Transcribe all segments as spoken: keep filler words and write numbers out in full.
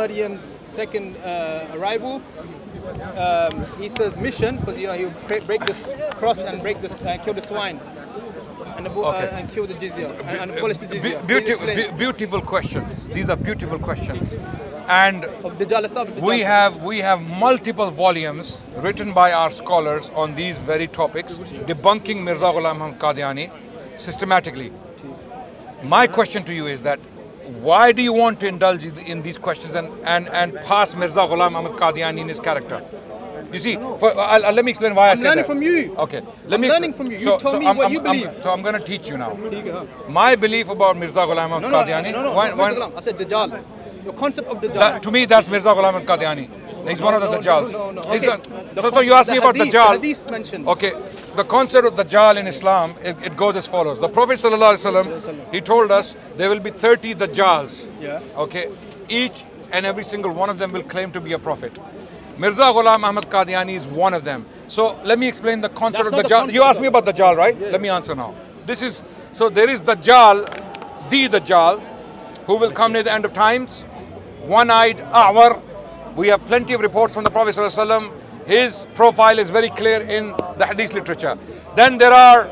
Maryam's second uh, arrival, um, Isa's mission, because you know he would break this cross and break this uh, kill the swine and, uh, okay. uh, and kill the jizya and, and abolish the jizya. Be beautiful, be beautiful question. These are beautiful questions. And we have we have multiple volumes written by our scholars on these very topics, debunking Mirza Ghulam Ahmad Qadiani systematically. My question to you is that why do you want to indulge in these questions and, and, and pass Mirza Ghulam Ahmad Qadiani in his character? You see, for, I'll, I'll, let me explain why I'm I said that. I'm learning from you. Okay. Let I'm me learning from you. You so, told so me I'm, what I'm, you believe. I'm, so I'm going to teach you now. My belief about Mirza Ghulam Ahmad no, no, Qadiani... No, no, no, why, why, Ghulam. I said Dajjal. The concept of Dajjal. That, to me, that's Mirza Ghulam Ahmad Qadiani. He's no, one of the no, Dajjals. No, no, no. Okay. A, so, so you asked me about hadith, Dajjal. The hadith mentions. Okay. The concept of Dajjal in Islam, it, it goes as follows. The Prophet ﷺ, he told us there will be thirty Dajjals. Yeah. Okay. Each and every single one of them will claim to be a prophet. Mirza Ghulam Ahmad Qadiani is one of them. So let me explain the concept That's of Dajjal. Concept you asked me about Dajjal, right? Yeah. Let me answer now. This is, so there is Dajjal, the Dajjal, who will come near the end of times, one-eyed, A'war. We have plenty of reports from the Prophet ﷺ. His profile is very clear in the hadith literature. Then there are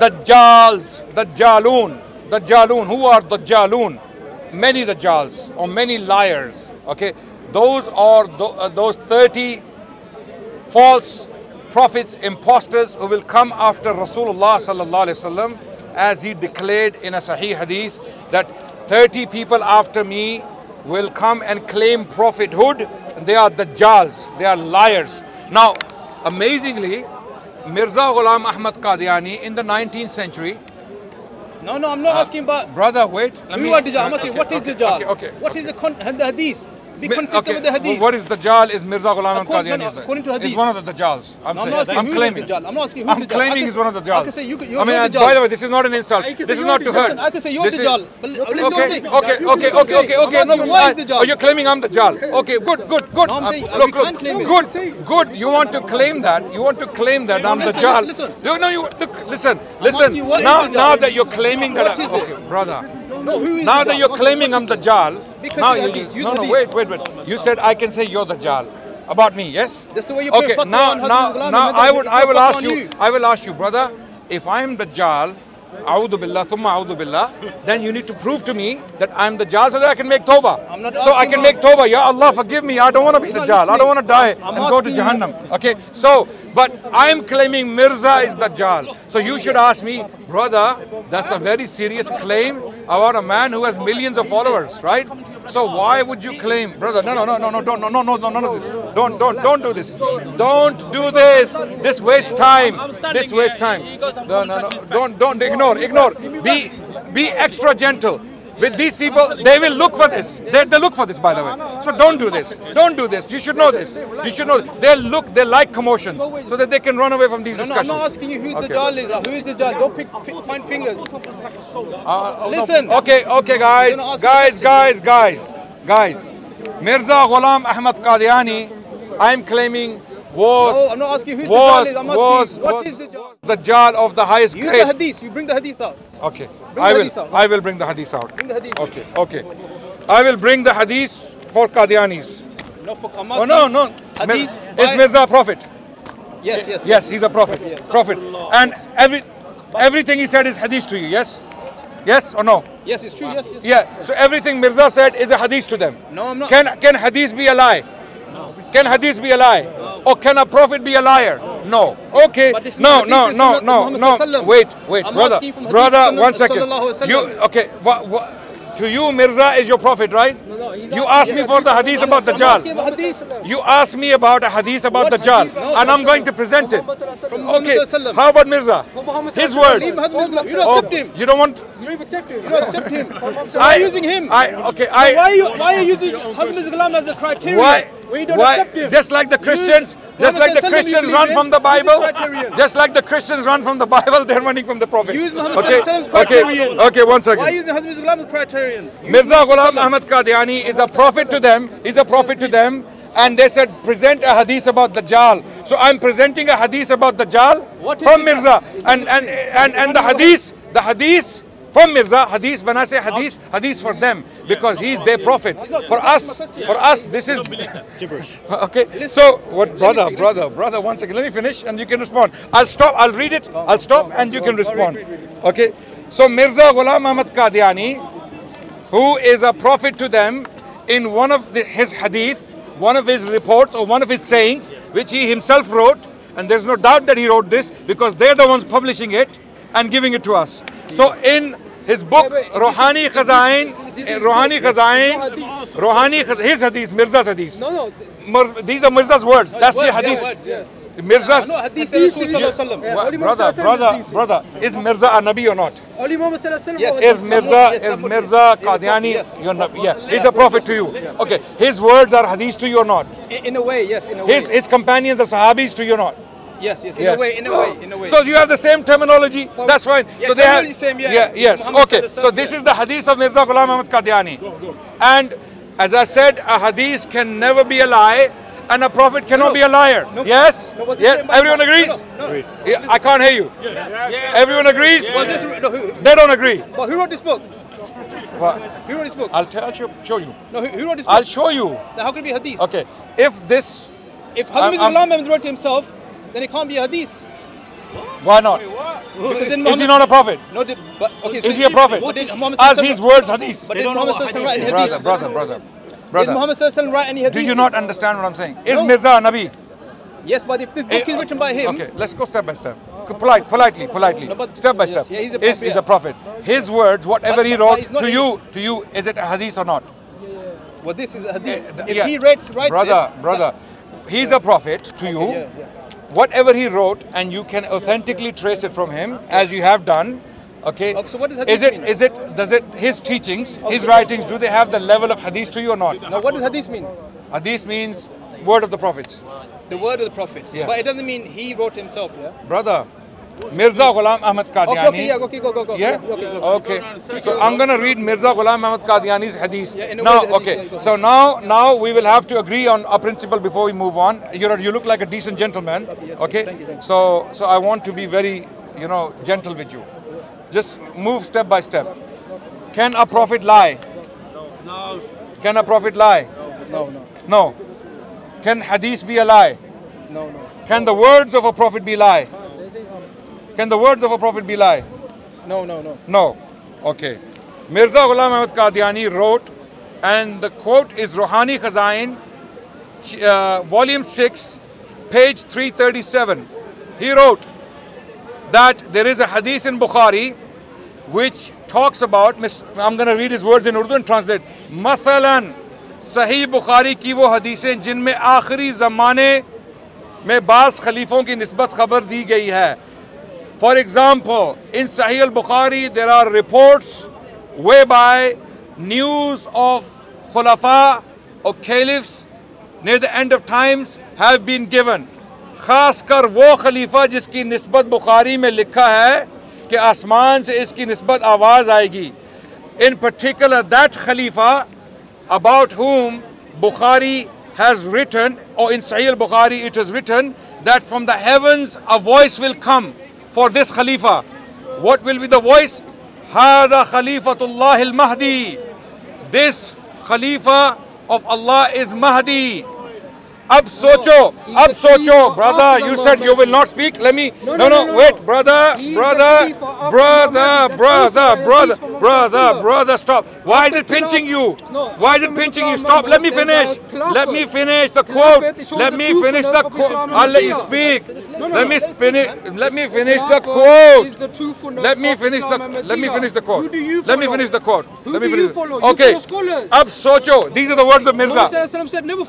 Dajjals, Dajjaloon, Dajjaloon. Who are Dajjaloon? Many Dajjals or many liars, okay? Those are th uh, those thirty false prophets, imposters who will come after Rasulullah sallallahu alaihi wasallam, as he declared in a Sahih hadith that thirty people after me will come and claim prophethood. And they are Dajjals. They are liars. Now, amazingly, Mirza Ghulam Ahmad Qadiani in the nineteenth century. No, no, I'm not uh, asking about. Brother, wait. Let me. You are Dajjal. Okay, what is okay, Dajjal? Okay, okay, what okay. is the, con the hadith? Be consistent okay. with the hadith. What is Dajjal is Mirza Ghulam Qadiani. According to hadith. He's one of the Dajjals. I'm, no, I'm, not I'm claiming. Dajjal. I'm not asking who I'm Dajjal. claiming he's one of the Dajjals. I, say you, I mean, Dajjal. By the way, this is not an insult. This is not to hurt. I can say you're Dajjal. Okay, okay, okay, okay, okay, okay. No, no, you're claiming I'm Dajjal. Okay, good, good, good. Look, look, good, good. You want to claim that? You want to claim that I'm Dajjal? No, no, you look. Listen, listen. Now, now that you're claiming that, okay, brother. No, now that you're claiming I'm Dajjal, because now you, hadith, no, no, wait, wait, wait. You said I can say you're Dajjal about me, yes? That's the way you okay, now, now, now I would, I will ask you, I will ask you, brother, if I'm Dajjal, A'udhu Billah, Thumma A'udhu Billah, then you need to prove to me that I'm Dajjal so that I can make Tawbah. I'm not so I can make Tawbah. Ya Allah, forgive me. I don't want to be Dajjal. I don't want to die I'm and go to Jahannam. Okay, so, but I'm claiming Mirza is Dajjal. So you should ask me, brother, that's a very serious claim about a man who has millions of followers, right? So why would you claim, brother, no, no, no, no, no, don't, no, no, no, no, no, no, don't, don't, don't do this. Don't do this. This wastes time. This wastes time. No, no, no, don't, don't ignore, ignore. Be, be extra gentle. With these people, they will look for this. They, they look for this, by the way. So don't do this. Don't do this. You should know this. You should know. They look, they like commotions so that they can run away from these no, discussions. No, I'm not asking you who okay. the Dajjal is. Or who is the Dajjal? Don't pick, pick, point fingers. Uh, Listen. Okay, okay, guys. Guys, guys, guys, guys. Mirza Ghulam Ahmad Qadiani, I'm claiming was, no, I'm not asking who was, Dajjal is. I'm asking was, what was, is Dajjal? Dajjal of the highest grade. Use the hadith. You bring the hadith out. Okay. Bring I will. Out, right? I will bring the hadith out. Bring the hadith. Okay. Okay. I will bring the hadith for Qadianis. No, for Qadianis. Oh no, no. Hadith. Is Mirza a prophet? Yes, yes. Yes, he's a prophet. Yes. Prophet. And every everything he said is hadith to you. Yes. Yes or no? Yes, it's true. Yes. Yes. Yeah. So everything Mirza said is a hadith to them. No, I'm not. Can can hadith be a lie? No. Can hadith be a lie? No. Or can a prophet be a liar? No. Okay. No, no, no, no, no. Wait, wait, I'm brother. Brother, one second. You, okay. What, what, to you, Mirza is your prophet, right? No, no, you asked me for the hadith about Dajjal. You asked me about a hadith about Dajjal, no, and I'm going to present it. Okay. How about Mirza? His words. You don't accept him. You don't want. You don't accept him. You don't accept him. Why are you using him? I, okay. I. Why are you? Why are you using Hazrat Ghulam as the criteria? Why? We don't Why? accept him. Just like the Christians. Just like the Christians run from the Bible, just like the Christians run from the Bible, they're running from the Prophet. Use Muhammad okay. Sallallahu Alaihi Wasallam's criterion. Okay, okay, one second. Why use the Hazrat Ghulam's criterion? Mirza Ghulam Ahmad Qadiani is a prophet to them, is a prophet to them, and they said present a hadith about Dajjal. So I'm presenting a hadith about Dajjal from Mirza, and and and and the hadith, the hadith from Mirza, hadith bana se hadith, hadith for them, because he's their prophet. For us, for us, this is gibberish. Okay, so what, brother, brother, brother, one second, let me finish and you can respond. I'll stop, I'll read it, I'll stop and you can respond. Okay, so Mirza Ghulam Ahmad Qadiani, who is a prophet to them, in one of the, his hadith, one of his reports or one of his sayings, which he himself wrote, and there's no doubt that he wrote this because they're the ones publishing it and giving it to us. So in his book, yeah, Rohani Khazain, Rohani Khazain, Rohani Khazain, his hadith, Mirza's hadith. No, no. These are Mirza's words. That's the hadith. Yes, yes. Mirza's no, hadith, hadith, hadith, hadith, hadith. Yeah. Brother, brother, brother, is Mirza a Nabi or not? Yes. Is Mirza, is Mirza Qadiani your Nabi? Yeah, he's a prophet to you. Okay, his words are hadith to you or not? In a way, yes, in a way. His, his companions are Sahabis to you or not? Yes, yes, in yes. a way, in a way, in a way. So you have the same terminology, that's fine. Yeah, so they have, same, yeah, yeah, yes, Muhammad okay. So this yeah. is the hadith of Mirza Ghulam Ahmad Qadiani. Go, go. And as I said, a hadith can never be a lie, and a prophet cannot no. be a liar. No. Yes? No, yes? Everyone agrees? No, no, no. Yeah, I can't hear you. Yes. Yeah, yeah. Everyone agrees? Yeah. Well, this, no, who, they don't agree. But who wrote this book? What? Who wrote this book? I'll, tell, I'll show you. No, who, who wrote this book? I'll show you. Now, how can it be a hadith? Okay, if this... If Hazrat Ghulam Ahmad wrote to himself, then it can't be a hadith. Why not? Wait, then is he not a prophet? No, the, but, okay, so is he a prophet? As his words hadith. But did Muhammad write any hadith? Brother, brother, brother. brother. Did Muhammad write any hadith? Do you not understand what I'm saying? Is no. Mirza a Nabi? Yes, but if this book is written by him... Okay, let's go step by step. Polite, politely, politely. No, step by yes, step. Yeah, he's a prophet. Is, yeah. is a prophet. His words, whatever but, he wrote, to you, to you, is it a hadith or not? Yeah, yeah. Well, this is a hadith. Uh, if yeah. he writes... Brother, brother, he's a prophet to you. Whatever he wrote, and you can authentically trace it from him, as you have done. Okay. Okay, so what does hadith is it? Mean? Is it? Does it? His teachings, okay. his writings. Do they have the level of hadith to you or not? Now, what does hadith mean? Hadith means word of the prophets. The word of the prophets. Yeah. But it doesn't mean he wrote himself. Yeah. Brother, Mirza Ghulam Ahmad Qadiani. Okay. Okay. Okay. Go. Go. Go. Yeah. yeah okay. okay. So I'm gonna read Mirza Ghulam Ahmad Qadiani's hadith. Yeah, now. Hadith, okay. Yeah, so now, now we will have to agree on a principle before we move on. You're, you look like a decent gentleman. Okay. Yes, okay? Thank you, thank you. So, so I want to be very, you know, gentle with you. Just move step by step. Can a prophet lie? No. Can a prophet lie? No. No. No. Can hadith be a lie? No. No. Can the words of a prophet be lie? Can the words of a prophet be lie? No. No. No. No. Okay. Mirza Ghulam Ahmad Qadiani wrote, and the quote is Rohani Khazain, uh, volume six, page three thirty-seven. He wrote that there is a hadith in Bukhari which talks about, I'm going to read his words in Urdu and translate. Mathalan, Sahih Bukhari ki wo hadithain jinme aakhiri zamane mein baaz khalifon ki nisbat khabar di gayi hai. For example, in Sahih al-Bukhari there are reports whereby news of khulafa or caliphs near the end of times have been given. खासकर वो खलीफा जिसकी निस्बत बुखारी में लिखा है कि आसमान से इसकी निस्बत आवाज़ आएगी. In particular, that Khalifa about whom Bukhari has written, or in Sahih al-Bukhari it is written, that from the heavens a voice will come for this Khalifa. What will be the voice? هذا خليفتullah al-Mahdi. This Khalifa of Allah is Mahdi. Ab socho, ab socho, brother, you said you will not speak, let me, no, no, no, wait, brother, brother, brother, brother, brother, brother, brother, stop. Why is it pinching you? Why is it pinching you? Stop, let me finish, let me finish the quote, let me finish the quote, I'll let you speak, let me finish, let me finish the quote, let me finish the, let me finish the quote, let me finish the quote, let me finish the quote, okay, ab socho, these are the words of Mirza,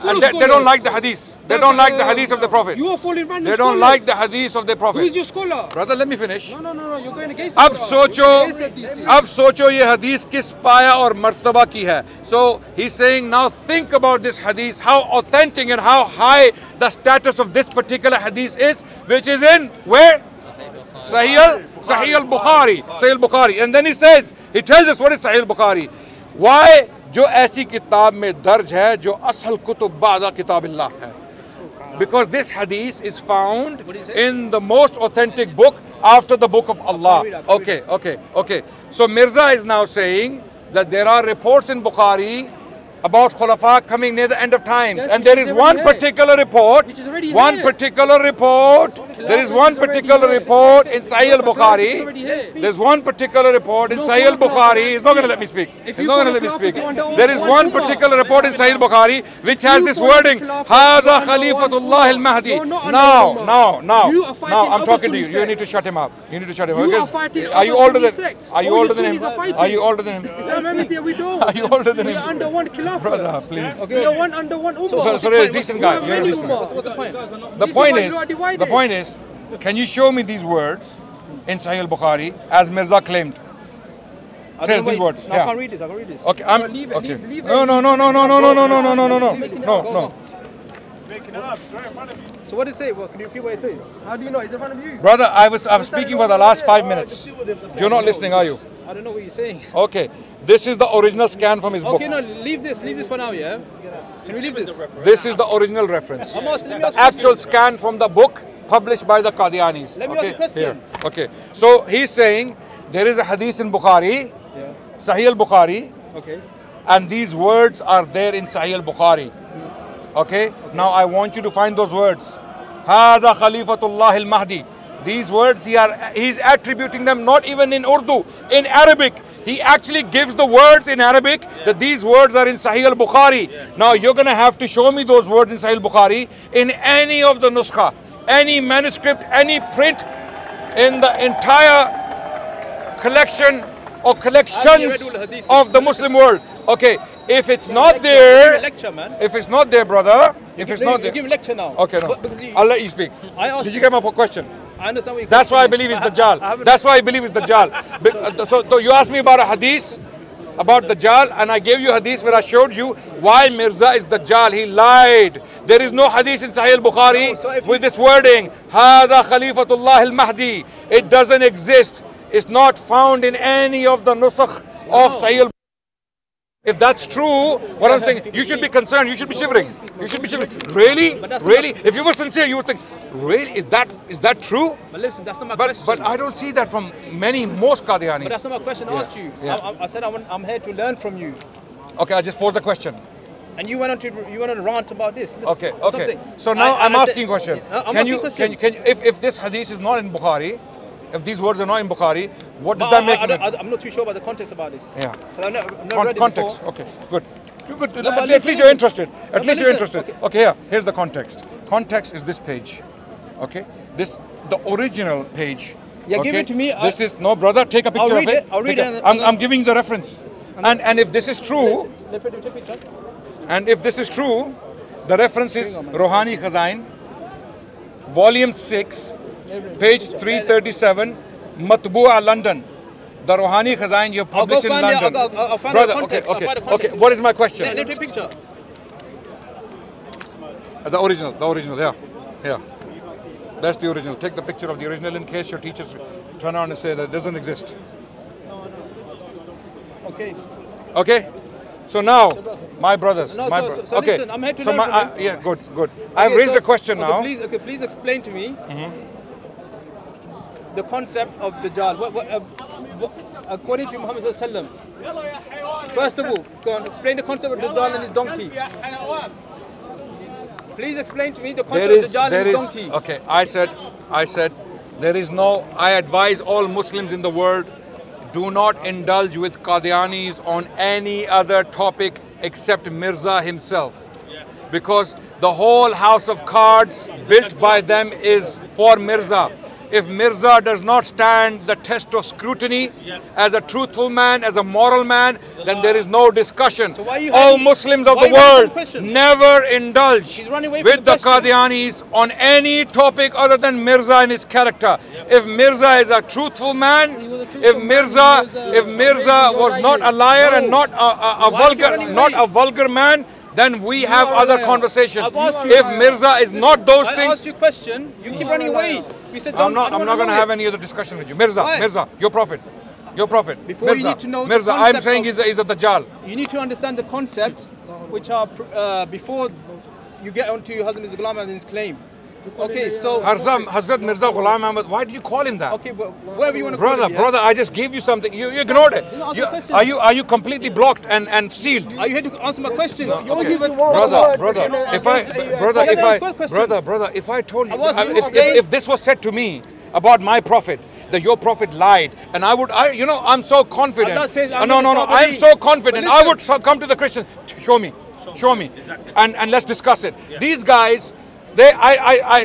and they don't like the hadith. They don't like the hadith of the prophet. You are falling random. They don't like the hadith of the prophet. Who is your scholar? Brother, let me finish. No, no, no, you're going against the Ab socho, ab socho ye hadith kis paya aur martaba ki hai. So he's saying, now think about this hadith, how authentic and how high the status of this particular hadith is, which is in where? Sahih al-Bukhari. Sahih al-Bukhari. And then he says, he tells us what is Sahih al-Bukhari. Why? जो ऐसी किताब में दर्ज है जो असल कुतुब बादा किताबिल्लाह है. because this hadith is found in the most authentic book after the book of Allah. Okay, okay, okay. So Mirza is now saying that there are reports in Bukhari about Khulafa coming near the end of time. Yes, and there is one particular report, one particular report, there is one particular report in Sahih al-Bukhari, there is one particular report in Sahih al-Bukhari, he's not going to let me speak, he's not going to let me speak. There is one particular report in Sahih al-Bukhari which has this wording, Haza Khalifatullah al-Mahdi. Now, now, now, now I'm talking to you, you need to shut him up, you need to shut him up. Because are you older than, are you older than him? Are you older than him? Are you older than him? Brother, please. Okay. You're one under one ummah. So, so, so you're a decent guy. You're a decent guy. What's the point? The point is, the point is, can you show me these words in Sahih al-Bukhari as Mirza claimed? Say these words. No, yeah. I can't read this. I can't read this. Okay, I'm. Leave it. Okay. Leave, leave no, no, no, no, no, no, no, no, no, no, no, no, no, no. Making up. It's right in front of you. So what does it say? What, can you repeat what it says? How do you know? It's in front of you. Brother, I was I was speaking for the last five minutes. You're not listening, are you? I don't know what you're saying. Okay. This is the original scan from his book. Okay, no, leave this, leave this for now, yeah? Can we leave this? This is the original reference. The actual scan from the book published by the Qadianis. Let me ask you a question. Okay, so he's saying there is a hadith in Bukhari, Sahih al-Bukhari, okay, and these words are there in Sahih al-Bukhari. Okay, now I want you to find those words. Hada Khalifatullah al-Mahdi. These words, he are, he's attributing them not even in Urdu, in Arabic. He actually gives the words in Arabic, yeah, that these words are in Sahih al-Bukhari. Yeah. Now you're going to have to show me those words in Sahih al-Bukhari in any of the nuskha, any manuscript, any print in the entire collection or collections of the Muslim world. Okay, if it's not there, if it's not there, brother, if it's not there. You give lecture now. Okay, no, I'll let you speak. Did you get my question? I understand what you're That's why I believe it's Dajjal. That's why I believe it's Dajjal. So, so you asked me about a hadith, about Dajjal, and I gave you a hadith where I showed you why Mirza is Dajjal. He lied. There is no hadith in Sahih al-Bukhari no, so with this wording, Hada Khalifatullah al-Mahdi. It doesn't exist. It's not found in any of the nusakh no. of Sahih al-Bukhari. If that's true, what I'm saying, you should be concerned. You should be shivering. You should be shivering. Really? Really? If you were sincere, you would think, really? Is that is that true? But listen, that's not my but, question. But I don't see that from many, most Qadianis. But that's not my question I yeah. asked you. Yeah. I, I said I want, I'm here to learn from you. Okay, I just posed the question. And you went on to you went on a rant about this. Listen, okay, okay. Something. So now I, I'm asking a question. I'm can asking you question. Can you can you, if if this hadith is not in Bukhari, if these words are not in Bukhari, what does but that I, make? I, I, I'm not too sure about the context about this. Yeah. So I've not, I've not Con read context. It okay. Good. You could, no, at, at least you're interested. At no, least you're interested. Okay. okay. Here, here's the context. Context is this page. Okay, this the original page. Yeah, okay? Give it to me. This is no, brother. Take a picture I'll read of it. it. I'll read it. I'm, I'm giving you the reference. And and if this is true, and if this is true, the reference is Rohani Khazain, volume six, page three thirty-seven, Matbu'a, London. The Rohani Khazain you published in London. The, I'll, I'll brother, okay, okay, okay. What is my question? Let, let me picture. The original, the original. Yeah, yeah. That's the original. Take the picture of the original in case your teachers turn around and say that it doesn't exist. Okay. Okay. So now, my brothers, no, my so, brothers. So, so okay. Listen, I'm here to so my, I, yeah, good, good. Okay, I've raised so, a question okay, now. Please, okay, please explain to me mm-hmm. the concept of Dajjal. What, what, uh, what, according to Muhammad Sallallahu Alaihi Wasallam. First of all, go on, explain the concept of Dajjal and his donkey. Please explain to me the concept there is, of Dajjal and is, donkey. Okay, I said, I said, there is no, I advise all Muslims in the world, do not indulge with Qadianis on any other topic except Mirza himself. Because the whole house of cards built by them is for Mirza. If Mirza does not stand the test of scrutiny as a truthful man, as a moral man, then there is no discussion. So all Muslims of the world never indulge with the Qadianis on any topic other than Mirza and his character. Yep. If Mirza is a truthful man, if Mirza, if Mirza was not a liar and not a, a, a vulgar, not a vulgar man, then we you have other aware. conversations. If Mirza is not those I things... I asked you a question, you, you keep running away. We said, I'm not, I'm not going to have any other discussion with you. Mirza, Why? Mirza, your prophet, your prophet. Before Mirza, you need to know Mirza, I'm saying he's a, he's a Dajjal. You need to understand the concepts which are uh, before you get onto Hazrat Mirza Ghulam Ahmad's claim. Okay, so Hazrat Mirza Ghulam Ahmad, why do you call him that? Okay, but whatever you want to brother, call him, brother, yeah? I just gave you something. You, you ignored it. No, you, are you are you completely blocked and and sealed? Are you here to answer my question? No, okay. Brother, brother, if I brother if I brother brother if I told you I, if, if, if this was said to me about my prophet, that your prophet lied, and I would, I you know, I'm so confident. Allah says, I'm no, no, no, I'm so confident. I would come to the Christians. Show me, show me, and and let's discuss it. Yeah. These guys. They, I, I, I,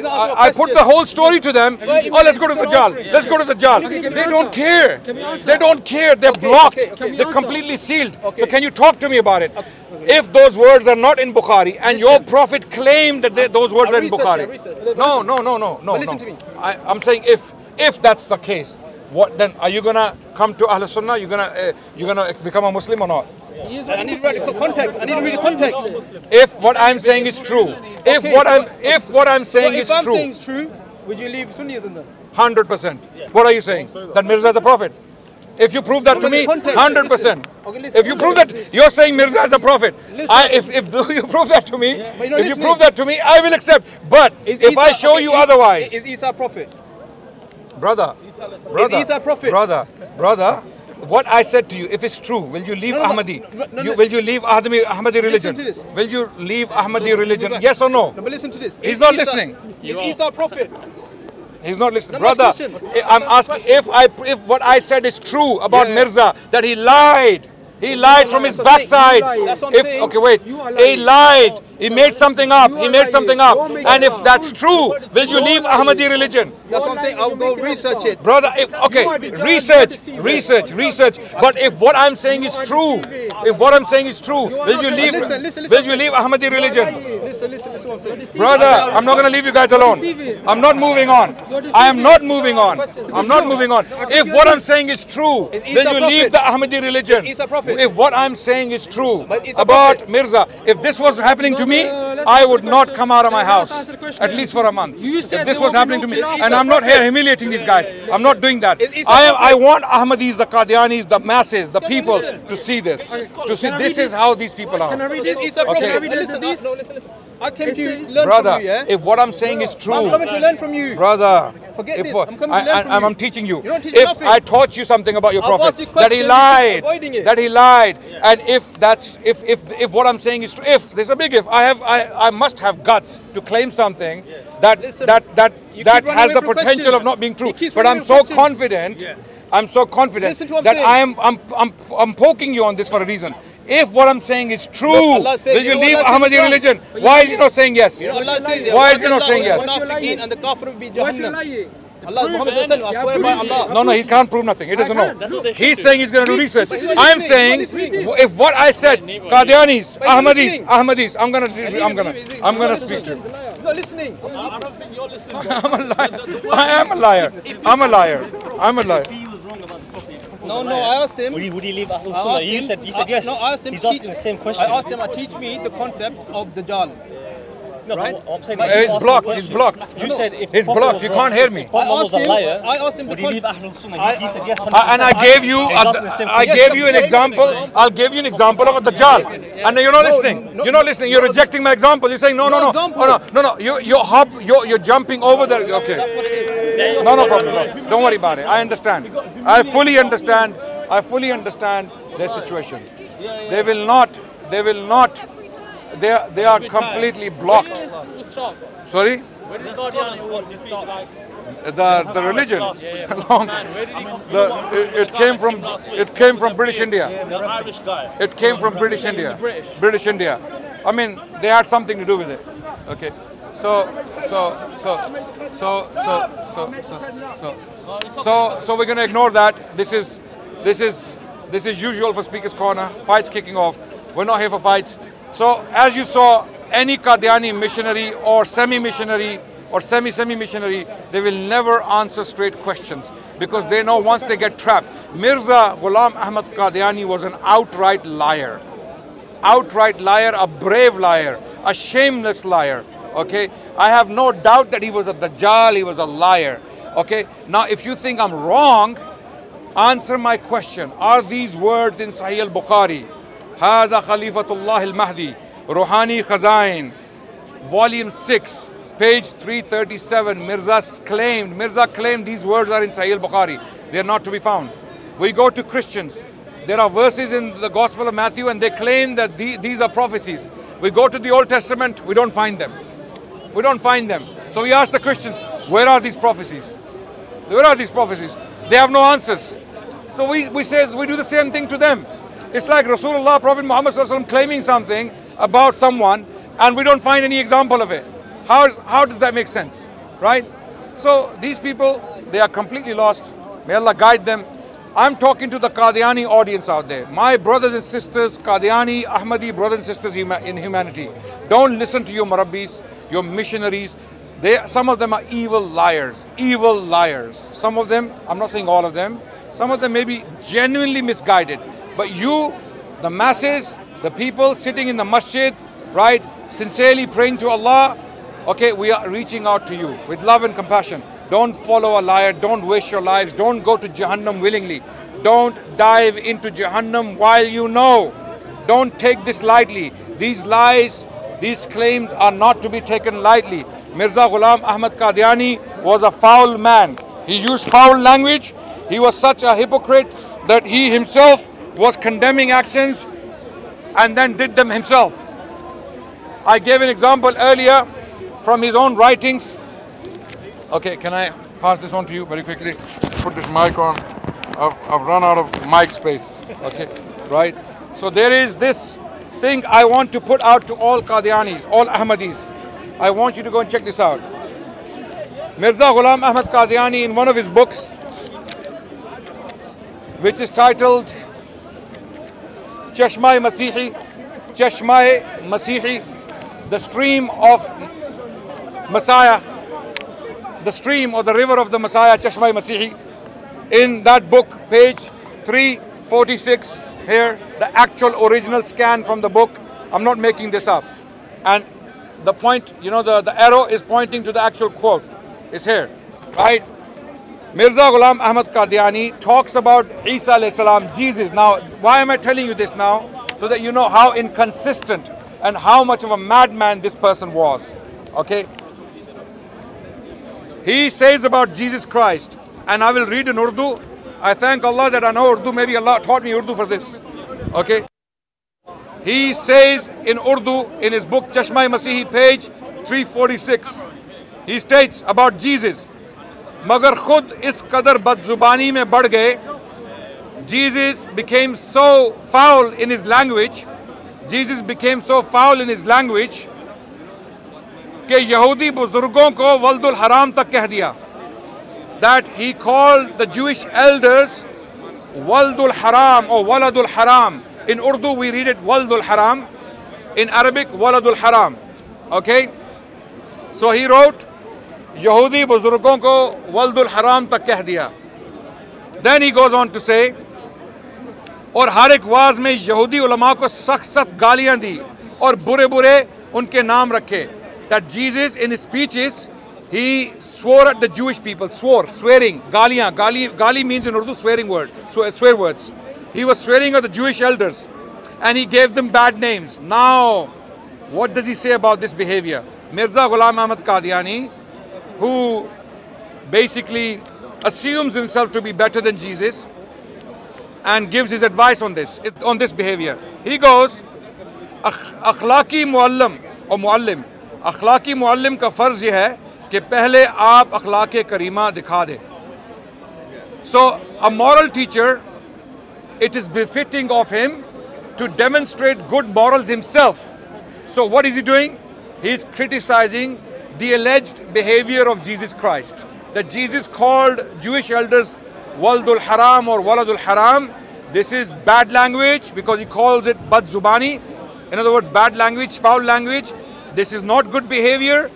I, I put the whole story to them. Oh, let's go to Dajjal. Let's go to Dajjal. Okay, they don't care. They don't care. They're okay, blocked. Okay, okay. They're completely sealed. Okay. So can you talk to me about it? Okay. If those words are not in Bukhari and your prophet claimed that they, those words are in Bukhari. No, no, no, no, no, no. I, I'm saying if, if that's the case, what then? Are you gonna come to Ahl Sunnah? You're gonna, uh, you're gonna become a Muslim or not? I need to read the context. I need to read the context. If what I'm saying is true, if okay, what so I'm, if what I'm saying so is I'm true, if I'm saying is true, would you leave Sunnism then? Hundred percent. What are you saying? That Mirza is a prophet? If you prove that no, to me, hundred percent. Okay, if you prove that you're saying Mirza is a prophet, I, if if you prove that to me, yeah, you if listening. you prove that to me, I will accept. But is if Isa, I show okay, you is, otherwise, is Isa a prophet? Brother, brother, is Isa a prophet? brother, brother. What I said to you, if it's true, will you leave no, no, Ahmadi? No, no, you, will you leave Ahmadi, Ahmadi religion? Will you leave Ahmadi religion? Yes or no? No, but listen to this. He's not listening. He's our prophet. He's not listening. Brother, I'm asking if I if what I said is true about yeah, yeah. Mirza, that he lied. He lied from his backside. If, okay, wait. He lied. He made something up. He made something up. And if that's true, will you leave Ahmadi religion? That's what I'm saying. I'll go research it. Brother, if, okay. Research, research, research. But if what I'm saying is true, if what I'm saying is true, will you leave, will you leave Ahmadi religion? Listen, listen, listen what I'm saying. Brother, I'm not going to leave you guys alone. I'm not moving on. I am not moving on. I'm not moving on. If what I'm saying is true, will you leave the Ahmadi religion? If what I'm saying is true about Mirza, if this was happening to me, I would not come out of my house, at least for a month. If this was happening to me, and I'm not here humiliating these guys, I'm not doing that. I am, I want Ahmadis, the Qadianis, the masses, the people to see this. To see this is how these people are. Okay. I came to learn brother, from you, yeah? If what I'm saying is true, I'm coming to learn from you, brother. Forget if, this. I'm coming to learn I, from I, you. I'm teaching you. You're not teaching if nothing. I taught you something about your prophet, you that he lied, that he lied, yeah. and if that's if if if what I'm saying is true, if there's a big if, I have I I must have guts to claim something yeah. that Listen, that that that has the potential questions. of not being true. But I'm so questions. confident, yeah. I'm so confident that saying. I'm I'm I'm I'm poking you on this for a reason. If what I'm saying is true, will you leave Ahmadi religion? Why is he not saying yes? Why is he not saying yes? No, no, he can't prove nothing. He doesn't know. He's saying he's going to do research. I'm saying if what I said, Qadianis, Ahmadis, Ahmadis, I'm going to, I'm going to, I'm going to speak to him. You're listening. I don't think you're listening. I'm a liar. I am a liar. I'm a liar. I'm a liar. No, no, I asked him. Would he, would he leave Ahlul Sunnah? You said, you said yes. No, I asked him. He's asking the same question. I asked him, teach me the concept of Dajjal. No, right? I'm saying like he's blocked. He's blocked. You said if he's blocked. You can't hear me. I asked him. I asked him. Would he leave Ahlul Sunnah? He said yes. And I gave you, I gave you an example. I'll give you an example of a Dajjal. And you're not listening. You're not listening. You're rejecting my example. You're saying no, no, no, no, no, no. You, you hop. You're, you're jumping over there. Okay. No, no problem. No. Don't worry about it. I understand. I fully understand. I fully understand their situation. They will not. They will not. They are, they are completely blocked. Sorry? The the religion. Long, the, it, it came from it came from British India. It came from British India. British India. I mean, they had something to do with it. Okay. So so so so so so so so so, so we're going to ignore that. This is this is this is usual for Speakers Corner. Fights kicking off. We're not here for fights. So, as you saw, any Qadiani missionary or semi-missionary or semi-semi-missionary, they will never answer straight questions because they know once they get trapped. Mirza Ghulam Ahmad Qadiani was an outright liar. Outright liar, a brave liar, a shameless liar, okay? I have no doubt that he was a Dajjal, he was a liar, okay? Now, if you think I'm wrong, answer my question. Are these words in Sahih al-Bukhari? هذا خليفة الله المهدي روحاني خزائن volume six, page three thirty-seven, Mirza claimed, Mirza claimed these words are in Sahih al-Bukhari. They are not to be found. We go to Christians. There are verses in the Gospel of Matthew and they claim that the, these are prophecies. We go to the Old Testament, we don't find them. We don't find them. So we ask the Christians, where are these prophecies? Where are these prophecies? They have no answers. So we, we, say, we do the same thing to them. It's like Rasulullah, Prophet Muhammad ﷺ claiming something about someone and we don't find any example of it. How, is, how does that make sense? Right? So these people, they are completely lost. May Allah guide them. I'm talking to the Qadiani audience out there. My brothers and sisters, Qadiani, Ahmadi, brothers and sisters in humanity. Don't listen to your Marabbis, your missionaries. They, some of them are evil liars, evil liars. Some of them, I'm not saying all of them, some of them may be genuinely misguided. But you, the masses, the people sitting in the masjid, right, sincerely praying to Allah, okay, we are reaching out to you with love and compassion. Don't follow a liar, don't waste your lives, don't go to Jahannam willingly. Don't dive into Jahannam while you know. Don't take this lightly. These lies, these claims are not to be taken lightly. Mirza Ghulam Ahmad Qadiani was a foul man. He used foul language. He was such a hypocrite that he himself was condemning actions and then did them himself. I gave an example earlier from his own writings. Okay, can I pass this on to you very quickly? Put this mic on. I've, I've run out of mic space. Okay, right? So there is this thing I want to put out to all Qadianis, all Ahmadis. I want you to go and check this out. Mirza Ghulam Ahmad Qadiani, in one of his books, which is titled Chashma-i-Masihi, Chashma-i-Masihi, the stream of Messiah, the stream or the river of the Messiah, Chashma-i-Masihi. In that book, page three forty-six, here, the actual original scan from the book. I'm not making this up. And the point, you know, the, the arrow is pointing to the actual quote. It's here, right? Mirza Ghulam Ahmad Qadiani talks about Isa alayhi salam, Jesus. Now, why am I telling you this now? So that you know how inconsistent and how much of a madman this person was, okay? He says about Jesus Christ, and I will read in Urdu. I thank Allah that I know Urdu. Maybe Allah taught me Urdu for this. Okay. He says in Urdu, in his book, Chashma-i-Masihi, page three forty-six. He states about Jesus. Magar khud is qadar badzubani mein badh gaye. Jesus became so foul in his language. Jesus became so foul in his language. That he called the Jewish elders Waldul Haram or Waladul Haram. In Urdu we read it Waldul Haram. In Arabic Waladul Haram. Okay? So he wrote Yahudi Buzurgon ko Waldul Haram tak keh diya. Then he goes on to say aur har ek waaz mein Yahudi ulama ko sakht sakht gaaliyan di aur bure bure unke naam rakhe. That Jesus, in his speeches, he swore at the Jewish people, swore, swearing, galiyan, gali, gali means in Urdu swearing word, swear, swear words. He was swearing at the Jewish elders and he gave them bad names. Now, what does he say about this behavior? Mirza Ghulam Ahmad Qadiani, who basically assumes himself to be better than Jesus and gives his advice on this, on this behavior. He goes, Akhlaqi muallim or muallim. اخلاقی معلم کا فرض یہ ہے کہ پہلے آپ اخلاق کریمہ دکھا دیں. So a moral teacher, it is befitting of him to demonstrate good morals himself. So what is he doing? He is criticizing the alleged behavior of Jesus Christ. That Jesus called Jewish elders Waladul Haram or Waladul Haram. This is bad language because he calls it bad zubani. In other words, bad language, foul language. This is not good behavior.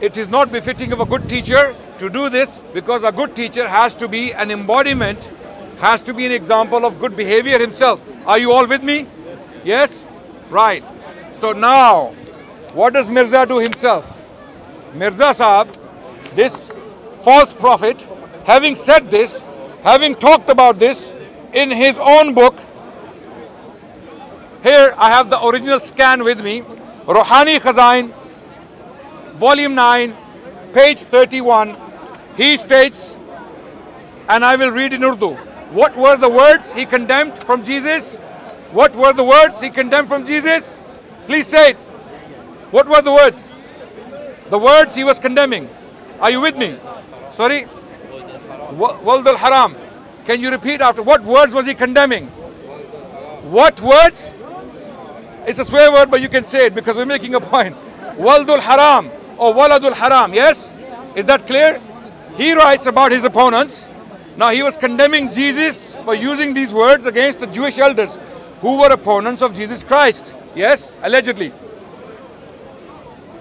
It is not befitting of a good teacher to do this, because a good teacher has to be an embodiment, has to be an example of good behavior himself. Are you all with me? Yes? Right. So now, what does Mirza do himself? Mirza Sahib, this false prophet, having said this, having talked about this in his own book, here I have the original scan with me. Rohani Khazain, volume nine, page thirty-one, he states, and I will read in Urdu, what were the words he condemned from Jesus? What were the words he condemned from Jesus? Please say it. What were the words? The words he was condemning. Are you with me? Sorry? Wald al-Haram. Can you repeat after? What words was he condemning? What words? It's a swear word, but you can say it because we're making a point. Waladul Haram or Waladul Haram. Yes? Is that clear? He writes about his opponents. Now he was condemning Jesus for using these words against the Jewish elders who were opponents of Jesus Christ. Yes? Allegedly.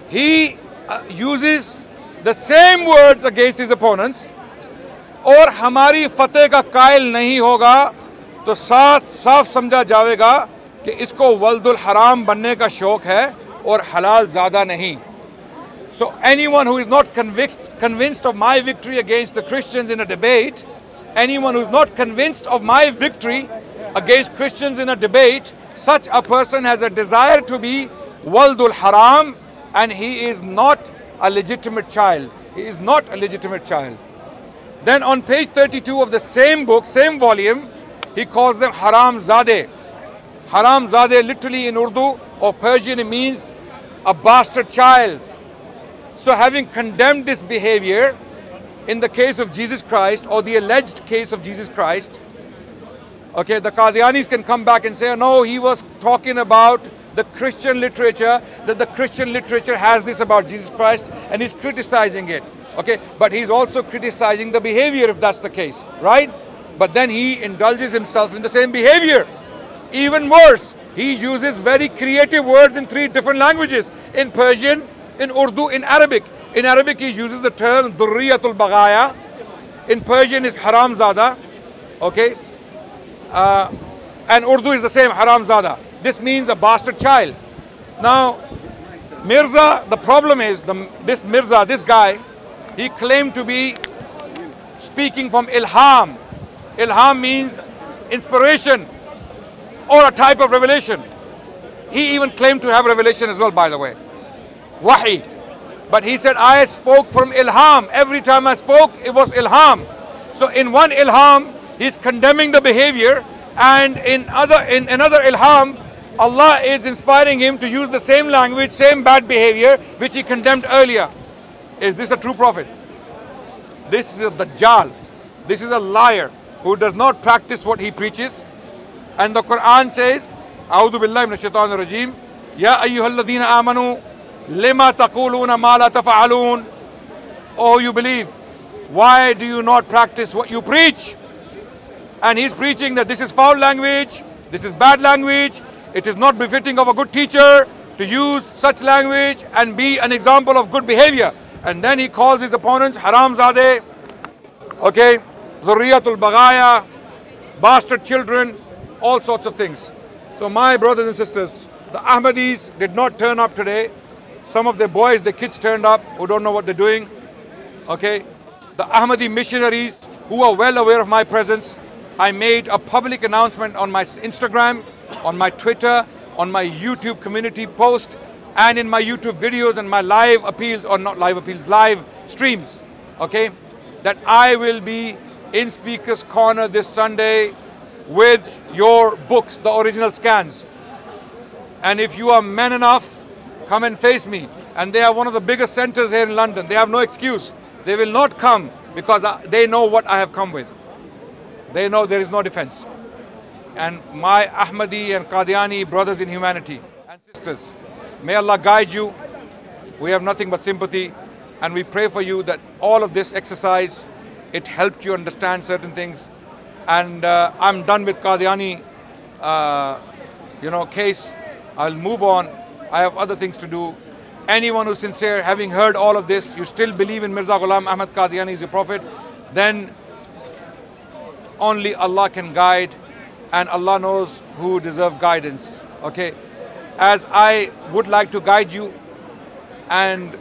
He uh, uses the same words against his opponents. और हमारी फतेह का कायल नहीं होगा तो साफ साफ समझा जाएगा कि इसको वल्दुल हराम बनने का शौक है और हलाल ज़्यादा नहीं. So anyone who is not convinced convinced of my victory against the Christians in a debate, anyone who is not convinced of my victory against Christians in a debate, such a person has a desire to be Waldul Haram, and he is not a legitimate child. He is not a legitimate child. Then on page thirty-two of the same book, same volume, he calls them Haramzadeh. Haramzadeh literally in Urdu or Persian it means a bastard child. So having condemned this behavior in the case of Jesus Christ or the alleged case of Jesus Christ, okay, the Qadianis can come back and say, no, he was talking about the Christian literature, that the Christian literature has this about Jesus Christ and he's criticizing it. Okay, but he's also criticizing the behavior if that's the case, right? But then he indulges himself in the same behavior. Even worse, he uses very creative words in three different languages, in Persian, in Urdu, in Arabic. In Arabic, he uses the term Durriyatul Baghaya. In Persian, is Haramzada, okay? Uh, and Urdu is the same, Haramzada. This means a bastard child. Now, Mirza, the problem is, the, this Mirza, this guy, he claimed to be speaking from Ilham. Ilham means inspiration or a type of revelation. He even claimed to have revelation as well, by the way. Wahi. But he said, I spoke from Ilham. Every time I spoke, it was Ilham. So in one Ilham, he's condemning the behavior. And in, other, in another Ilham, Allah is inspiring him to use the same language, same bad behavior, which he condemned earlier. Is this a true prophet? This is a Dajjal. This is a liar who does not practice what he preaches. And the Quran says, A'udhu billahi minash shaitanir rajeem, Ya ayyuhalladhina amanu, lima taquluna ma la tafa'alun. Oh, you believe, why do you not practice what you preach? And he's preaching that this is foul language, this is bad language, it is not befitting of a good teacher to use such language and be an example of good behavior. And then he calls his opponents Haramzadeh, okay, Zurriyatul Baghaya, bastard children, all sorts of things. So my brothers and sisters, the Ahmadis did not turn up today. Some of their boys, their kids turned up who don't know what they're doing, okay. The Ahmadi missionaries who are well aware of my presence, I made a public announcement on my Instagram, on my Twitter, on my YouTube community post, and in my YouTube videos and my live appeals, or not live appeals, live streams, okay, that I will be in Speakers Corner this Sunday with your books, the original scans. And if you are men enough, come and face me. And they are one of the biggest centers here in London. They have no excuse. They will not come because they know what I have come with. They know there is no defense. And my Ahmadi and Qadiani brothers in humanity and sisters, may Allah guide you. We have nothing but sympathy, and we pray for you that all of this exercise, it helped you understand certain things. And uh, I'm done with Qadiani, uh, you know, case. I'll move on. I have other things to do. Anyone who's sincere, having heard all of this, you still believe in Mirza Ghulam Ahmad Qadiani is your prophet, then only Allah can guide, and Allah knows who deserve guidance, okay? As I would like to guide you and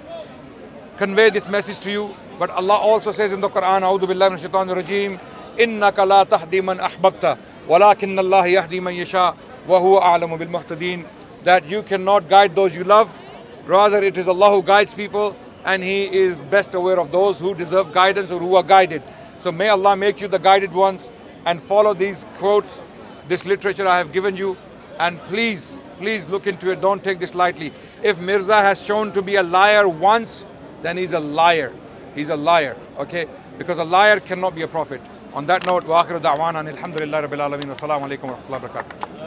convey this message to you, but Allah also says in the Quran, A'udhu billahi minash shaitanir rajeem, innaka la tahdi man ahbabta, walakinna Allah yahdi man yasha, wa huwa a'lamu bil muhtadeen, that you cannot guide those you love, rather it is Allah who guides people, and He is best aware of those who deserve guidance or who are guided. So may Allah make you the guided ones, and follow these quotes, this literature I have given you, and please, please look into it. Don't take this lightly. If Mirza has shown to be a liar once, then he's a liar. He's a liar, okay? Because a liar cannot be a prophet. On that note, wa akhiru da'wana alhamdulillahi rabbil alamin. Assalamu alaikum wa rahmatullahi wa barakatuh.